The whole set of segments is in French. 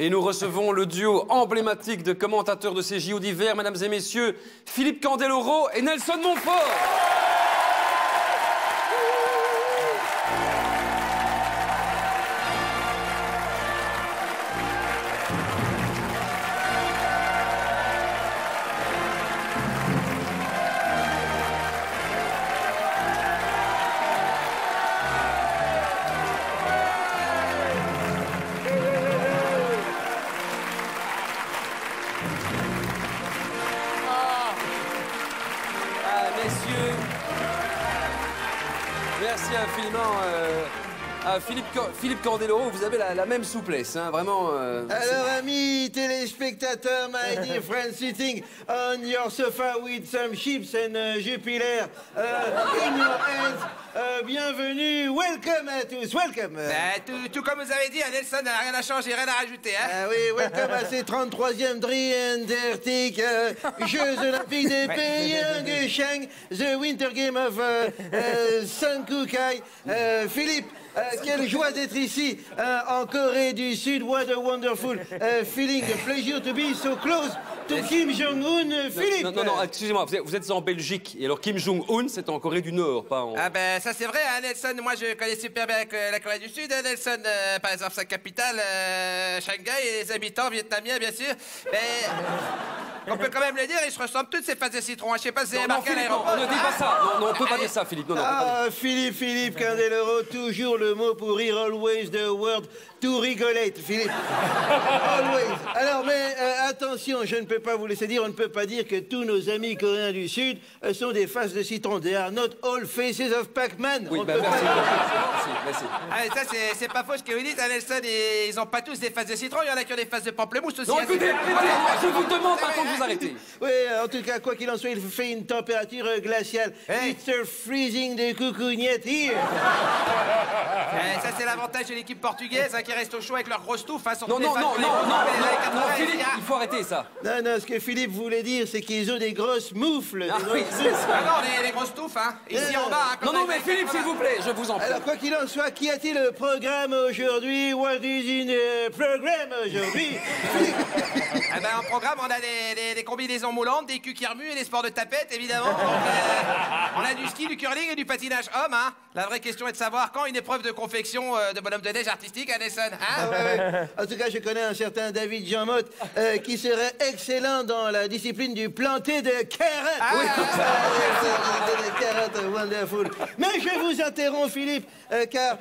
Et nous recevons le duo emblématique de commentateurs de ces JO d'hiver, mesdames et messieurs, Philippe Candeloro et Nelson Monfort. Merci infiniment à Philippe Candeloro, vous avez la même souplesse, hein, vraiment. Alors amis téléspectateurs, my dear friends sitting on your sofa with some chips and Jupiler in your hands, bienvenue, welcome à tous, welcome. Tout comme vous avez dit, Nelson n'a rien à changer, rien à rajouter. Hein. Oui, welcome à ces 33e Dreamtic Jeux Olympiques de Pyeongchang, the Winter Game of Sunkukai. Philippe, quelle joie d'être ici en Corée du Sud. What a wonderful feeling, a pleasure to be so close to Kim Jong-un. Philippe. Non, excusez-moi, vous êtes en Belgique. Et alors Kim Jong-un, c'est en Corée du Nord, pas en... Ah ben ça c'est vrai, hein, Nelson. Moi je connais super bien la Corée du Sud, hein, Nelson. Par exemple sa capitale, Shanghai, et les habitants vietnamiens bien sûr. Mais on peut quand même le dire, ils se ressemblent toutes ces faces de citron. Je sais pas si c'est marqué à l'aéroport. Ne dis pas ça. Non, on peut pas dire ça, Philippe. Philippe Candeloro, toujours le mot pour rire, always the word to rigolate, Philippe. Always. Alors, mais attention, je ne peux pas vous laisser dire, on ne peut pas dire que tous nos amis coréens du Sud sont des faces de citron. They are not all faces of Pac-Man. Oui, merci. Ah, ça, c'est pas faux ce que vous dites, Nelson. Ils n'ont pas tous des faces de citron, il y en a qui ont des faces de pamplemousse aussi. Non, écoutez, je vous demande par contre de vous arrêter. Oui, en tout cas, quoi qu'il en soit, il fait une température glaciale. It's a freezing de coucougnette here. Ça, c'est l'avantage de l'équipe portugaise, hein, qui reste au chaud avec leur grosse touffe. Hein, non, Philippe, il faut arrêter ça. Non, ce que Philippe voulait dire, c'est qu'ils ont des grosses moufles. Ah oui, c'est ça. Ah non, les grosses touffes, hein, ici en bas. Hein, non, mais Philippe, s'il vous plaît, je vous en prie. Alors, quoi qu'il en soit, qu'y a-t-il au programme aujourd'hui? What is in the programme aujourd'hui? Ah ben, en programme, on a des combinaisons moulantes, des culs qui remuent et des sports de tapette, évidemment. Donc, on a du ski, du curling et du patinage homme, hein. La vraie question est de savoir quand une épreuve de confection de bonhomme de neige artistique, à Nelson, hein. Ouais. En tout cas, je connais un certain David Jean-Motte qui serait excellent dans la discipline du planter de carottes. Ah, oui, de carottes, wonderful. Mais je vous interromps, Philippe, car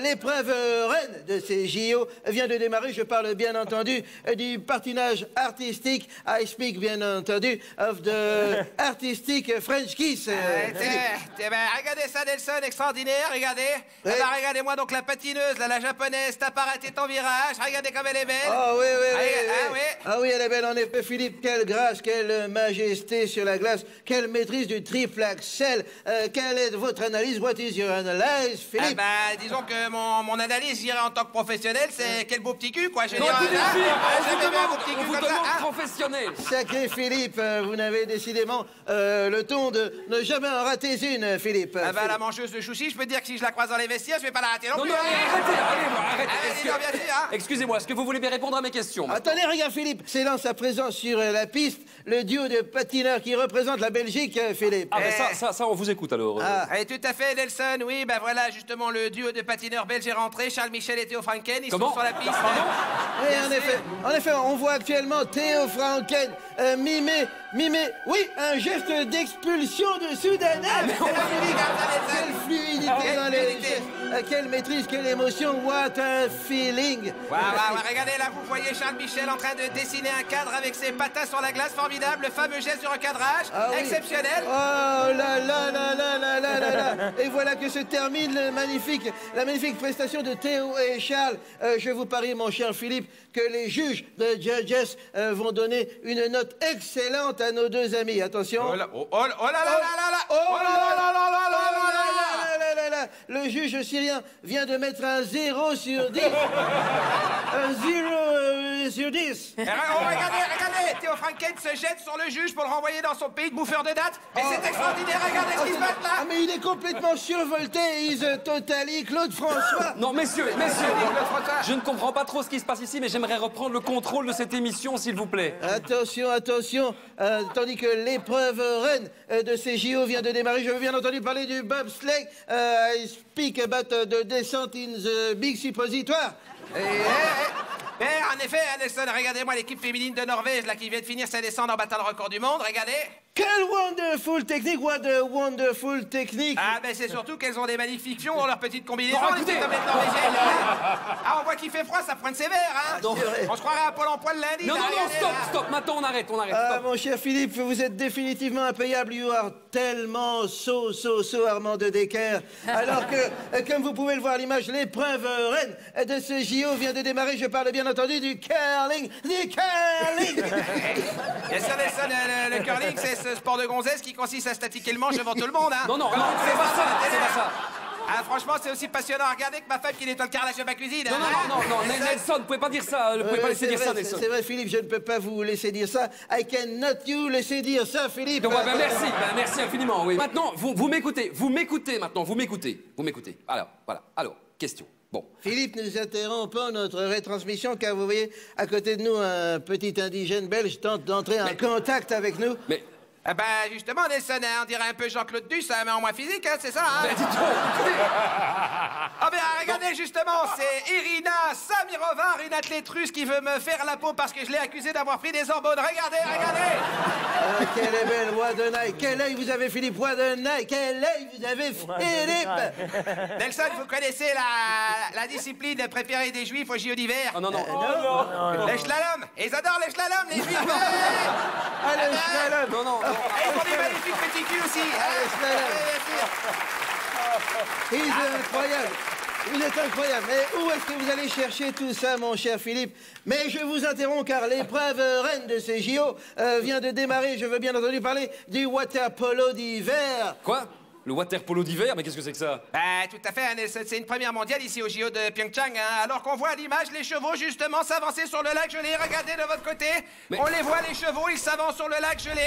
l'épreuve reine de ces JO vient de démarrer. Je parle bien entendu du patinage artistique. I speak bien entendu of the artistic French kiss. Regardez ça, Nelson, extraordinaire. Regardez, oui. Alors, regardez-moi donc la patineuse, là, la japonaise, tape arrêtée en virage, regardez comme elle est belle. Oh oui, elle est belle en effet, Philippe, quelle grâce, quelle majesté sur la glace, quelle maîtrise du triple axel. Quelle est votre analyse? What is your analyse, Philippe? Disons que mon analyse, j'irai en tant que professionnel, c'est quel beau petit cul, quoi. Je veux dire, professionnel. Sacré Philippe, vous n'avez décidément le ton de ne jamais en rater une, Philippe. La mancheuse de chouchi, je peux dire que si je la croise dans les vestiaires, je vais pas la rater non plus. Arrêtez. Excusez-moi, est-ce que vous voulez bien répondre à mes questions? Attendez, regarde Philippe, s'élance à présent sur la piste le duo de patineurs qui représente la Belgique, Philippe. Ça, on vous écoute alors. Tout à fait, Nelson, oui, voilà, justement, le duo de patineurs belges est rentré, Charles Michel et Théo Francken, ils sont sur la piste. Oui, en effet, on voit actuellement Théo Francken mimer, oui, un geste d'expulsion de Soudanais. Quelle fluidité dans les gestes, quelle maîtrise, quelle émotion, what a feeling. Regardez là, vous voyez Charles Michel en train de dessiner un cadre avec ses patins sur la glace, formidable, le fameux geste du recadrage, exceptionnel. Oh là. Et voilà que se termine la magnifique prestation de Théo et Charles. Je vous parie, mon cher Philippe, que les juges de Judges vont donner une note excellente à nos deux amis. Attention. Le juge syrien vient de mettre un 0 sur 10. Un 0 monsieur Duss. Regardez, Théo Francken se jette sur le juge pour le renvoyer dans son pays de bouffeur de dattes. Mais c'est extraordinaire, regardez ce qui se passe là. Ah, mais il est complètement survolté, totally Claude François. Non, messieurs, je ne comprends pas trop ce qui se passe ici, mais j'aimerais reprendre le contrôle de cette émission, s'il vous plaît. Attention, tandis que l'épreuve reine de ces JO vient de démarrer, je veux bien entendu parler du bobsleigh. I speak about the descent in the big suppositoire. En effet, Nelson, regardez-moi l'équipe féminine de Norvège, là, qui vient de finir sa descente en battant le record du monde, regardez. Quelle wonderful technique, what a wonderful technique. Ah, ben c'est surtout qu'elles ont des magnifiques fions dans leur petite combinaison, les petites tablettes norvégiennes. Ah, on voit qu'il fait froid, ça pointe sévère, hein. On se croirait à Pôle emploi le lundi. Non, stop, maintenant on arrête. Ah, mon cher Philippe, vous êtes définitivement impayable, you are tellement so Armand de Decker. Alors que, comme vous pouvez le voir à l'image, l'épreuve reine de ce JO vient de démarrer, je parle bien entendu du curling, Bien sûr, Nelson, le curling, c'est ce sport de gonzesse qui consiste à statiquer le manche devant tout le monde, hein. Non, c'est pas ça, Ah, franchement, c'est aussi passionnant. Regardez que ma femme qui nettoie le carrelage de ma cuisine. Non, Nelson, vous pouvez pas dire ça. Vous pouvez pas laisser dire ça, Nelson. C'est vrai, Philippe, je ne peux pas vous laisser dire ça. I cannot you laisser dire ça, Philippe. Donc, merci infiniment, oui. Maintenant, vous m'écoutez. Alors, question. Bon. Philippe, nous interrompons notre retransmission car vous voyez, à côté de nous, un petit indigène belge tente d'entrer en contact avec nous. Ah ben justement, Nelson, on dirait un peu Jean-Claude Dussain, mais en moins physique, hein, c'est ça, hein? Mais dites-donc, regardez, justement, c'est Irina Samirovar, une athlète russe qui veut me faire la peau parce que je l'ai accusée d'avoir pris des hormones. Regardez! Ah, quelle est belle, Wadenay! Quel œil vous avez, Philippe Wadenay! Quel œil vous avez, Philippe! Nelson, vous connaissez la discipline préférée des Juifs au JO d'hiver? Non. Les slalom! Ils adorent les slalom, les Juifs! Ah, le slalom! Et ils ont des magnifiques petits culs aussi. Ils sont incroyables. Vous êtes incroyable. Mais où est-ce que vous allez chercher tout ça, mon cher Philippe? Mais je vous interromps car l'épreuve reine de ces JO vient de démarrer. Je veux bien entendu parler du water polo d'hiver. Quoi? Le water polo d'hiver, mais qu'est-ce que c'est que ça? Bah, tout à fait, Nelson, c'est une première mondiale ici au JO de Pyeongchang, hein, alors qu'on voit à l'image les chevaux justement s'avancer sur le lac gelé. Regardez de votre côté, on les voit les chevaux, ils s'avancent sur le lac gelé.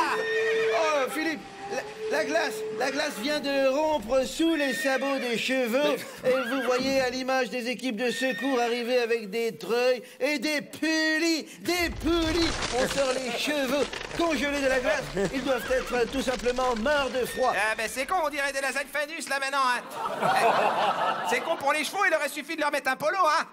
Oh, Philippe, la glace vient de rompre sous les sabots des chevaux. Et vous voyez à l'image des équipes de secours arriver avec des treuils et des poulies. On sort les chevaux congelés de la glace. Ils doivent être tout simplement morts de froid. Ah ben c'est con, on dirait des lasagnes Fanus là maintenant, hein. C'est con pour les chevaux, il aurait suffi de leur mettre un polo, hein.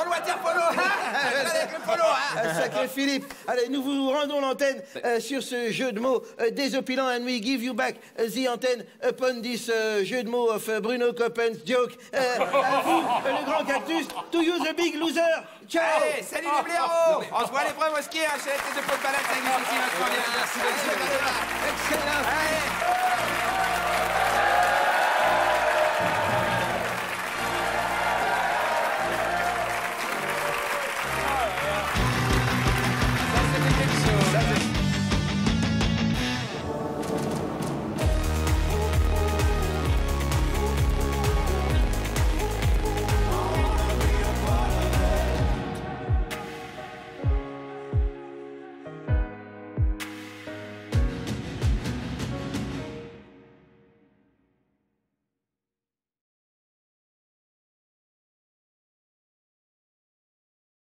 On doit dire polo, avec le polo, hein. Sacré Philippe. Allez, nous vous rendons l'antenne sur ce jeu de mots désopilant, and we give you back the antenne upon this jeu de mots of Bruno Coppens joke. À vous, le grand cactus, to you the big loser. Ciao. Allez, salut les blaireaux. On se voit à l'épreuve au ski, hein, chez les têtes de pot de balade, ça existe ici, votre bien. Excellent.